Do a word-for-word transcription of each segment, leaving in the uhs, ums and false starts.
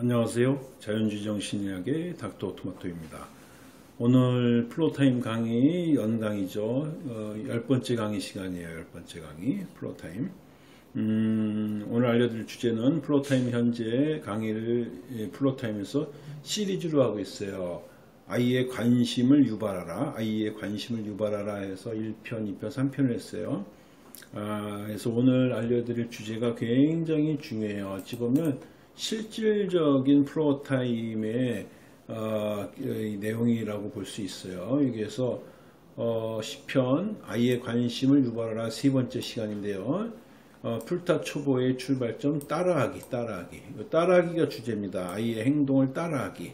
안녕하세요. 자연주의 정신의학의 닥터 토마토입니다. 오늘 플로타임 강의 연강이죠. 어, 열 번째 강의 시간이에요. 열 번째 강의 플로타임. 음, 오늘 알려드릴 주제는 플로타임 현재 강의를 플로타임에서 시리즈로 하고 있어요. 아이의 관심을 유발하라. 아이의 관심을 유발하라 해서 일 편, 이 편, 삼 편을 했어요. 아, 그래서 오늘 알려드릴 주제가 굉장히 중요해요. 어찌 보면 실질적인 플로타임의 어, 내용이라고 볼 수 있어요. 여기에서 어, 십 편 아이의 관심을 유발하라 세 번째 시간인데요. 어, 풀타 초보의 출발점 따라하기, 따라하기. 따라하기가 주제입니다. 아이의 행동을 따라하기.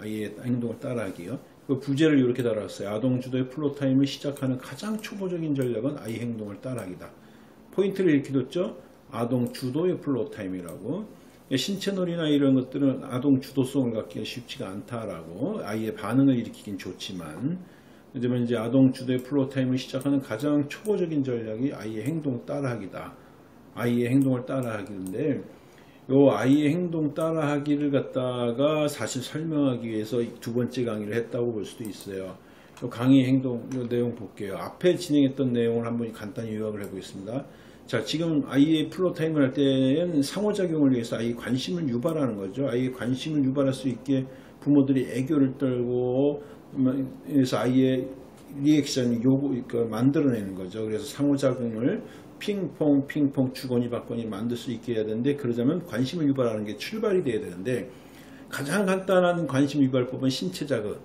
아이의 행동을 따라하기요. 그 부제를 이렇게 달았어요. 아동주도의 플로타임을 시작하는 가장 초보적인 전략은 아이 행동을 따라하기다. 포인트를 이렇게 뒀죠. 아동주도의 플로타임이라고. 신체놀이나 이런 것들은 아동 주도성을 갖기가 쉽지가 않다라고, 아이의 반응을 일으키긴 좋지만, 그러면 이제 아동 주도의 플로타임을 시작하는 가장 초보적인 전략이 아이의 행동 따라하기다. 아이의 행동을 따라하기인데, 요 아이의 행동 따라하기를 갖다가 사실 설명하기 위해서 두 번째 강의를 했다고 볼 수도 있어요. 요 강의 행동 요 내용 볼게요. 앞에 진행했던 내용을 한번 간단히 요약을 해보겠습니다. 자, 지금 아이의 플로타임을 할 때는 상호작용을 위해서 아이의 관심을 유발하는 거죠. 아이의 관심을 유발할 수 있게 부모들이 애교를 떨고, 그래서 아이의 리액션이 요구, 그러니까 만들어내는 거죠. 그래서 상호작용을 핑퐁, 핑퐁, 주거니 받거니 만들 수 있게 해야 되는데, 그러자면 관심을 유발하는 게 출발이 돼야 되는데, 가장 간단한 관심 유발법은 신체 자극,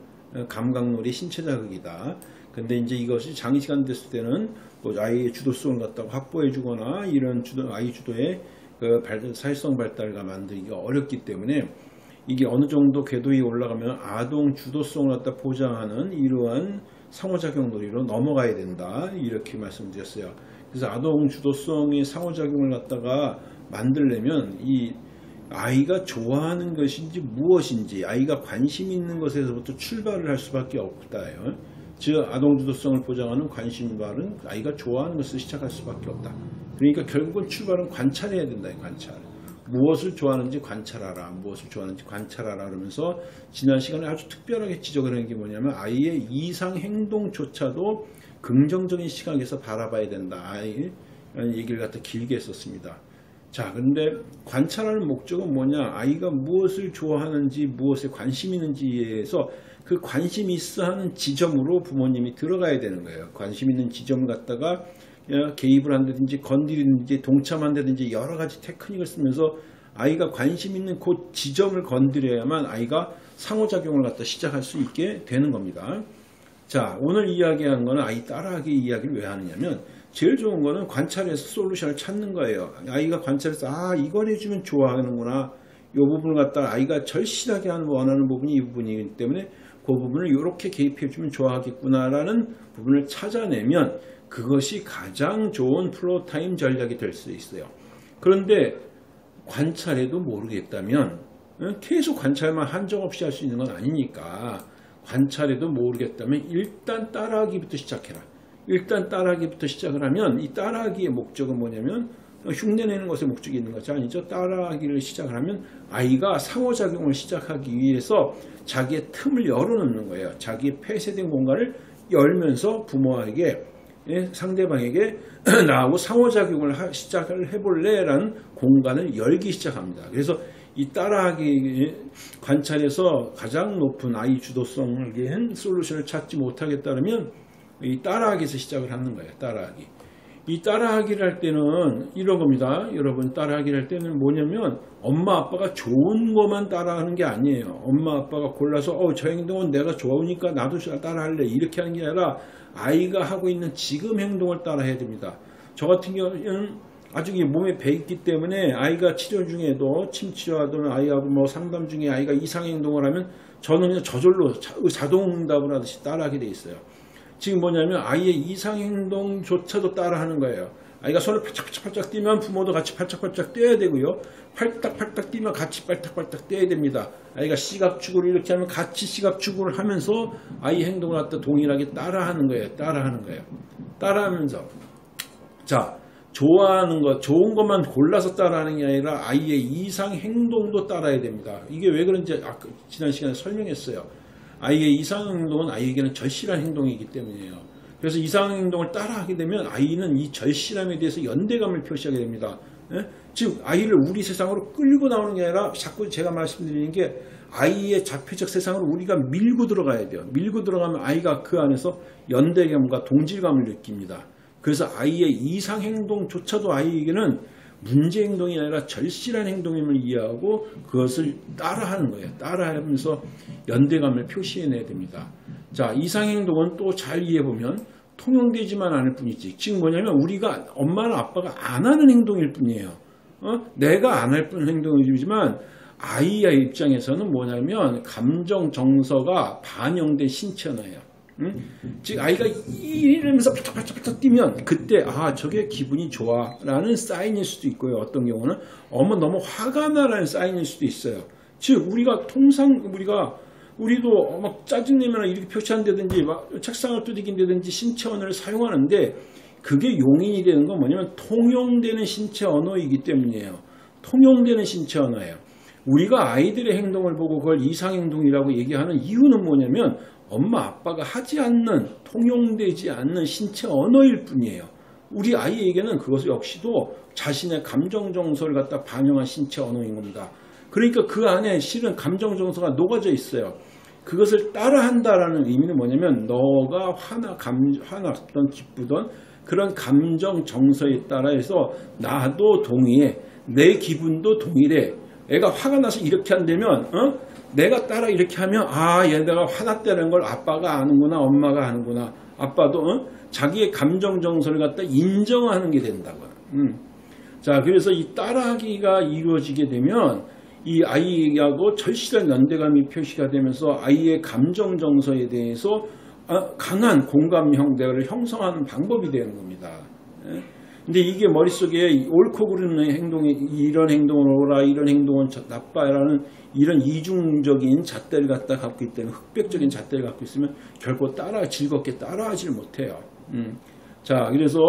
감각놀이 신체 자극이다. 근데 이제 이것이 장시간 됐을 때는 뭐 아이의 주도성을 갖다가 확보해 주거나 이런 주도, 아이 주도의 그 발, 사회성 발달과 만들기가 어렵기 때문에 이게 어느 정도 궤도에 올라가면 아동 주도성을 갖다 보장하는 이러한 상호작용 놀이로 넘어가야 된다, 이렇게 말씀드렸어요. 그래서 아동 주도성의 상호작용을 갖다가 만들려면 이 아이가 좋아하는 것인지 무엇인지, 아이가 관심 있는 것에서부터 출발을 할 수밖에 없다요. 즉, 아동주도성을 보장하는 관심유발은 아이가 좋아하는 것을 시작할 수밖에 없다. 그러니까 결국은 출발은 관찰해야 된다. 관찰. 무엇을 좋아하는지 관찰하라. 무엇을 좋아하는지 관찰하라. 그러면서 지난 시간에 아주 특별하게 지적을 한 게 뭐냐면 아이의 이상 행동조차도 긍정적인 시각에서 바라봐야 된다. 아이의 얘기를 갖다 길게 했었습니다. 자, 그런데 관찰하는 목적은 뭐냐? 아이가 무엇을 좋아하는지, 무엇에 관심 있는지에 해서 그 관심 있어 하는 지점으로 부모님이 들어가야 되는 거예요. 관심 있는 지점을 갖다가 개입을 한다든지 건드리든지 동참한다든지 여러 가지 테크닉을 쓰면서 아이가 관심 있는 그 지점을 건드려야만 아이가 상호작용을 갖다 시작할 수 있게 되는 겁니다. 자, 오늘 이야기한 거는 아이 따라하기 이야기를 왜 하느냐면 제일 좋은 거는 관찰해서 솔루션을 찾는 거예요. 아이가 관찰해서 아, 이걸 해주면 좋아하는구나. 이 부분을 갖다가 아이가 절실하게 원하는 부분이 이 부분이기 때문에 그 부분을 이렇게 개입해주면 좋아하겠구나라는 부분을 찾아내면 그것이 가장 좋은 플로타임 전략이 될 수 있어요. 그런데 관찰해도 모르겠다면, 계속 관찰만 한정없이 할 수 있는 건 아니니까, 관찰해도 모르겠다면 일단 따라하기부터 시작해라. 일단 따라하기부터 시작을 하면 이 따라하기의 목적은 뭐냐면 흉내내는 것에 목적이 있는 것이 아니죠. 따라하기를 시작을 하면 아이가 상호작용을 시작하기 위해서 자기의 틈을 열어놓는 거예요. 자기의 폐쇄된 공간을 열면서 부모에게, 상대방에게 나하고 상호작용을 시작을 해볼래 라는 공간을 열기 시작합니다. 그래서 이 따라하기 관찰에서 가장 높은 아이 주도성을 위한 솔루션을 찾지 못하게 따르면 이 따라하기에서 시작을 하는 거예요. 따라하기. 이 따라하기를 할 때는 이런 겁니다. 여러분, 따라하기를 할 때는 뭐냐면 엄마 아빠가 좋은 것만 따라하는 게 아니에요. 엄마 아빠가 골라서 어, 저 행동은 내가 좋으니까 나도 따라할래, 이렇게 하는 게 아니라 아이가 하고 있는 지금 행동을 따라해야 됩니다. 저 같은 경우는 아주 몸에 배있기 때문에 아이가 치료 중에도 침치와든 아이하고 뭐 상담 중에 아이가 이상 행동을 하면 저는 그냥 저절로 자동응답을 하듯이 따라하게 돼 있어요. 지금 뭐냐면 아이의 이상행동조차도 따라하는 거예요. 아이가 손을 팔짝팔짝팔짝 뛰면 부모도 같이 팔짝팔짝 뛰어야 되고요. 팔딱팔딱 뛰면 같이 팔딱팔딱 뛰어야 됩니다. 아이가 시각추구를 이렇게 하면 같이 시각추구를 하면서 아이 행동을 갖다 동일하게 따라하는 거예요. 따라하는 거예요. 따라하면서. 자, 좋아하는 것, 좋은 것만 골라서 따라하는 게 아니라 아이의 이상 행동도 따라야 됩니다. 이게 왜 그런지 아까 지난 시간에 설명했어요. 아이의 이상 행동은 아이에게는 절실한 행동이기 때문이에요. 그래서 이상 행동을 따라하게 되면 아이는 이 절실함에 대해서 연대감을 표시하게 됩니다. 예? 즉 아이를 우리 세상으로 끌고 나오는 게 아니라 자꾸 제가 말씀드리는 게 아이의 자폐적 세상으로 우리가 밀고 들어가야 돼요. 밀고 들어가면 아이가 그 안에서 연대감과 동질감을 느낍니다. 그래서 아이의 이상 행동조차도 아이에게는 문제 행동이 아니라 절실한 행동임을 이해하고 그것을 따라하는 거예요. 따라하면서 연대감을 표시해내야 됩니다. 자, 이상 행동은 또 잘 이해해보면 통용되지만 않을 뿐이지. 지금 뭐냐면 우리가 엄마나 아빠가 안 하는 행동일 뿐이에요. 어? 내가 안 할 행동이지만 아이의 입장에서는 뭐냐면 감정, 정서가 반영된 신체 언어예요. 음? 즉 아이가 이러면서 팔딱팔딱 뛰면 그때 아 저게 기분이 좋아 라는 사인일 수도 있고요. 어떤 경우는 어머 너무 화가 나 라는 사인일 수도 있어요. 즉 우리가 통상 우리가 우리도 막 짜증내면 이렇게 표시한다든지 막 책상을 두드긴다든지 신체 언어를 사용하는데 그게 용인이 되는 건 뭐냐면 통용되는 신체 언어이기 때문이에요. 통용되는 신체 언어예요. 우리가 아이들의 행동을 보고 그걸 이상행동이라고 얘기하는 이유는 뭐냐면 엄마 아빠가 하지 않는 통용되지 않는 신체 언어일 뿐이에요. 우리 아이에게는 그것 역시도 자신의 감정 정서를 갖다 반영한 신체 언어인 겁니다. 그러니까 그 안에 실은 감정 정서가 녹아져 있어요. 그것을 따라한다라는 의미는 뭐냐면 너가 화나 감, 화났던 기쁘던 그런 감정 정서에 따라서 나도 동의해. 내 기분도 동일해. 애가 화가 나서 이렇게 한다면 어? 내가 따라 이렇게 하면 아 얘네가 화났다는 걸 아빠가 아는구나 엄마가 아는구나. 아빠도 어? 자기의 감정 정서를 갖다 인정하는 게 된다고요. 음. 자 그래서 이 따라하기가 이루어지게 되면 이 아이하고 절실한 연대감이 표시가 되면서 아이의 감정 정서에 대해서 강한 공감형 대화를 형성하는 방법이 되는 겁니다. 예? 근데 이게 머릿속에 옳고 그르는 행동이 이런 행동은 옳아 이런 행동은 나빠라는 이런 이중적인 잣대를 갖다 갖고 있기 때문에 흑백적인 잣대를 갖고 있으면 결코 따라 즐겁게 따라하지를 못해요. 음. 자 그래서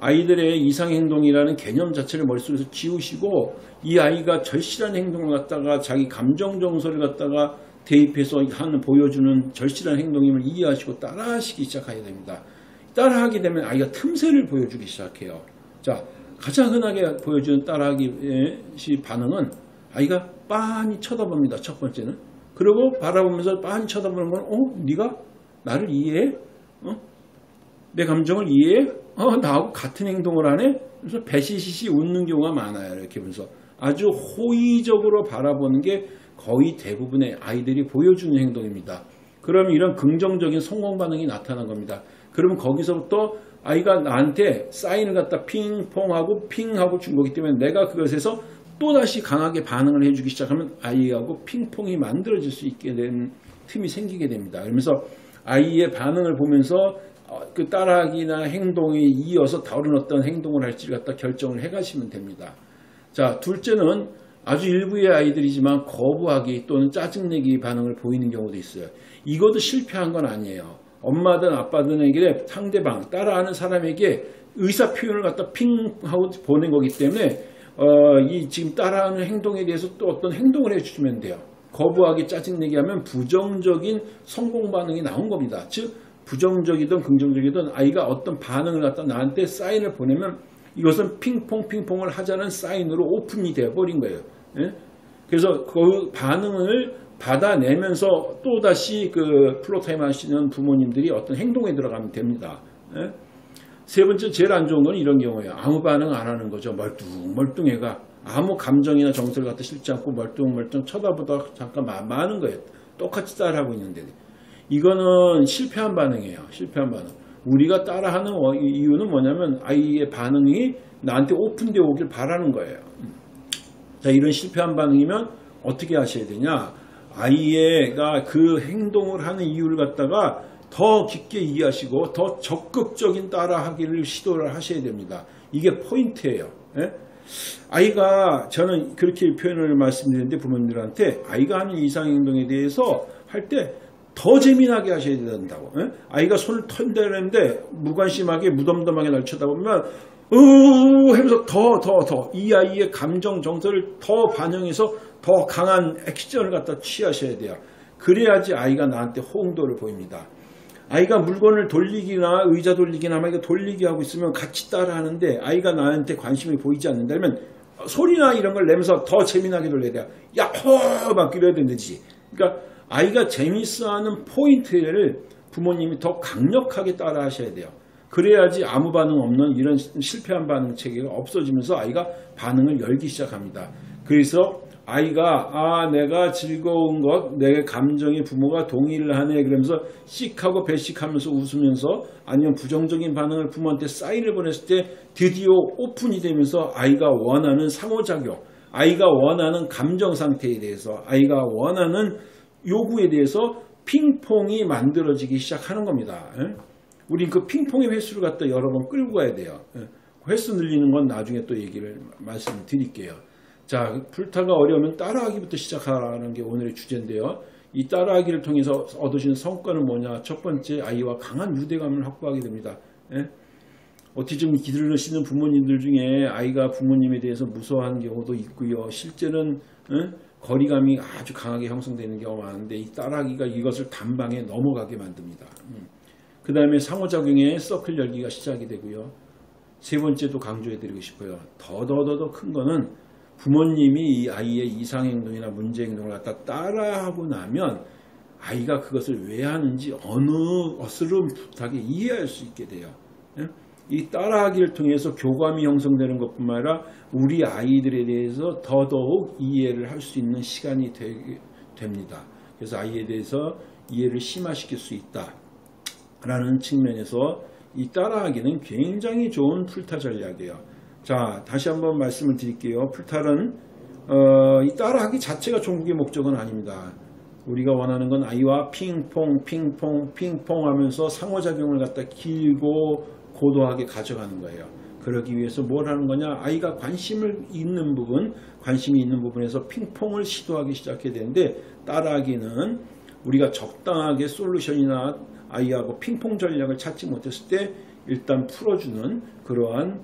아이들의 이상행동이라는 개념 자체를 머릿속에서 지우시고 이 아이가 절실한 행동을 갖다가 자기 감정 정서를 갖다가 대입해서 하는 보여주는 절실한 행동임을 이해하시고 따라하시기 시작해야 됩니다. 따라하게 되면 아이가 틈새를 보여주기 시작해요. 자, 가장 흔하게 보여주는 따라하기의 반응은 아이가 빤히 쳐다봅니다. 첫 번째는. 그리고 바라보면서 빤히 쳐다보는 건 어? 네가 나를 이해해? 어? 내 감정을 이해해? 어? 나하고 같은 행동을 하네? 그래서 배시시시 웃는 경우가 많아요. 이렇게 보면서 아주 호의적으로 바라보는 게 거의 대부분의 아이들이 보여주는 행동입니다. 그럼 이런 긍정적인 성공 반응이 나타난 겁니다. 그러면 거기서부터 아이가 나한테 사인을 갖다 핑퐁하고 핑하고 준 거기 때문에 내가 그것에서 또다시 강하게 반응을 해주기 시작하면 아이하고 핑퐁이 만들어질 수 있게 되는 틈이 생기게 됩니다. 그러면서 아이의 반응을 보면서 그 따라하기나 행동에 이어서 다른 어떤 행동을 할지를 갖다 결정을 해가시면 됩니다. 자, 둘째는 아주 일부의 아이들이지만 거부하기 또는 짜증내기 반응을 보이는 경우도 있어요. 이것도 실패한 건 아니에요. 엄마든 아빠든에게 상대방 따라하는 사람에게 의사 표현을 갖다 핑 하고 보낸 거기 때문에 어, 이 지금 따라하는 행동에 대해서 또 어떤 행동을 해주면 돼요. 거부하기 짜증내기 하면 부정적인 성공 반응이 나온 겁니다. 즉 부정적이든 긍정적이든 아이가 어떤 반응을 갖다 나한테 사인을 보내면 이것은 핑퐁 핑퐁을 하자는 사인으로 오픈이 되어버린 거예요. 예? 그래서 그 반응을 받아내면서 또다시 그 플로타임 하시는 부모님들이 어떤 행동에 들어가면 됩니다. 예? 세 번째 제일 안 좋은 건 이런 경우예요. 아무 반응 안 하는 거죠. 멀뚱멀뚱 애가 아무 감정이나 정서를 갖다 실지 않고 멀뚱멀뚱 쳐다보다가 잠깐 마는 거예요. 똑같이 따라하고 있는데 이거는 실패한 반응이에요. 실패한 반응. 우리가 따라하는 이유는 뭐냐면 아이의 반응이 나한테 오픈되어 오길 바라는 거예요. 자, 이런 실패한 반응이면 어떻게 하셔야 되냐. 아이가 그 행동을 하는 이유를 갖다가 더 깊게 이해하시고 더 적극적인 따라하기를 시도를 하셔야 됩니다. 이게 포인트예요. 예? 아이가 저는 그렇게 표현을 말씀드리는데 부모님들한테 아이가 하는 이상행동에 대해서 할 때 더 재미나게 하셔야 된다고. 예? 아이가 손을 턴다는데 무관심하게 무덤덤하게 날 쳐다보면 으으으 하면서 더 더 더 이 아이의 감정 정서를 더 반영해서 더 강한 액션을 갖다 취하셔야 돼요. 그래야지 아이가 나한테 호응도를 보입니다. 아이가 물건을 돌리기나 의자 돌리기나 막 돌리기 하고 있으면 같이 따라 하는데 아이가 나한테 관심이 보이지 않는다 그러면 소리나 이런 걸 내면서 더 재미나게 돌려야 돼요. 야, 허! 막 이래야 되는지. 그러니까 아이가 재밌어하는 포인트를 부모님이 더 강력하게 따라 하셔야 돼요. 그래야지 아무 반응 없는 이런 실패한 반응 체계가 없어지면서 아이가 반응을 열기 시작합니다. 그래서 아이가 아 내가 즐거운 것, 내 감정에 부모가 동의를 하네 그러면서 씩하고 배씩하면서 웃으면서 아니면 부정적인 반응을 부모한테 사인을 보냈을 때 드디어 오픈이 되면서 아이가 원하는 상호작용, 아이가 원하는 감정 상태에 대해서 아이가 원하는 요구에 대해서 핑퐁이 만들어지기 시작하는 겁니다. 우린 그 핑퐁의 횟수를 갖다 여러 번 끌고 가야 돼요. 횟수 늘리는 건 나중에 또 얘기를 말씀드릴게요. 자, 풀타가 어려우면 따라하기부터 시작하는 게 오늘의 주제인데요. 이 따라하기를 통해서 얻으시는 성과는 뭐냐? 첫 번째, 아이와 강한 유대감을 확보하게 됩니다. 예? 오티즘 기르시는 부모님들 중에 아이가 부모님에 대해서 무서워하는 경우도 있고요. 실제는 예? 거리감이 아주 강하게 형성되는 경우가 많은데 이 따라하기가 이것을 단방에 넘어가게 만듭니다. 음. 그 다음에 상호작용에 서클 열기가 시작이 되고요. 세 번째도 강조해드리고 싶어요. 더더더더 큰 거는 부모님이 이 아이의 이상행동이나 문제행동을 갖다 따라하고 나면 아이가 그것을 왜 하는지 어느 어스름풋하게 이해할 수 있게 돼요. 이 따라하기를 통해서 교감이 형성되는 것뿐만 아니라 우리 아이들에 대해서 더더욱 이해를 할 수 있는 시간이 되게 됩니다. 그래서 아이에 대해서 이해를 심화시킬 수 있다. 라는 측면에서 이 따라하기는 굉장히 좋은 풀타 전략이에요. 자, 다시 한번 말씀을 드릴게요. 풀타는 어, 이 따라하기 자체가 종국의 목적은 아닙니다. 우리가 원하는 건 아이와 핑퐁 핑퐁 핑퐁 하면서 상호작용을 갖다 길고 고도하게 가져가는 거예요. 그러기 위해서 뭘 하는 거냐? 아이가 관심을 있는 부분, 관심이 있는 부분에서 핑퐁을 시도하기 시작해야 되는데 따라하기는 우리가 적당하게 솔루션이나 아이하고 핑퐁 전략을 찾지 못했을 때 일단 풀어주는 그러한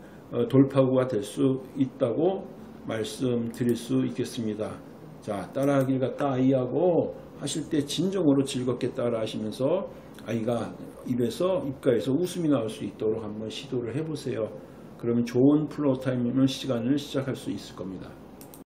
돌파구가 될 수 있다고 말씀드릴 수 있겠습니다. 자, 따라하기를 갖다 아이하고 하실 때 진정으로 즐겁게 따라하시면서 아이가 입에서 입가에서 웃음이 나올 수 있도록 한번 시도를 해보세요. 그러면 좋은 플로어타임 시간을 시작할 수 있을 겁니다.